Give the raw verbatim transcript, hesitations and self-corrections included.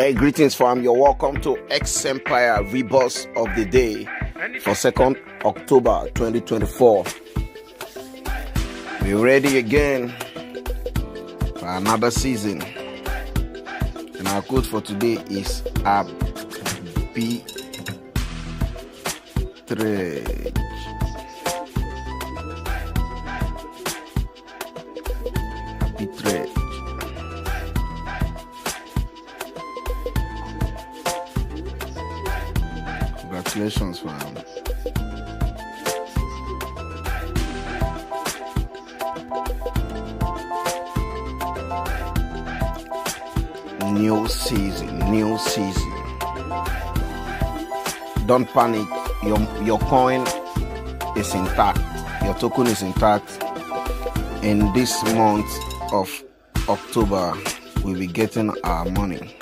Hey, greetings fam, you're welcome to X Empire Rebus of the Day for second October twenty twenty-four. We're ready again for another season. And our quote for today is arbitrage. Arbitrage. Congratulations, fam. New season, new season. Don't panic. Your your coin is intact. Your token is intact. In this month of October, we'll be getting our money.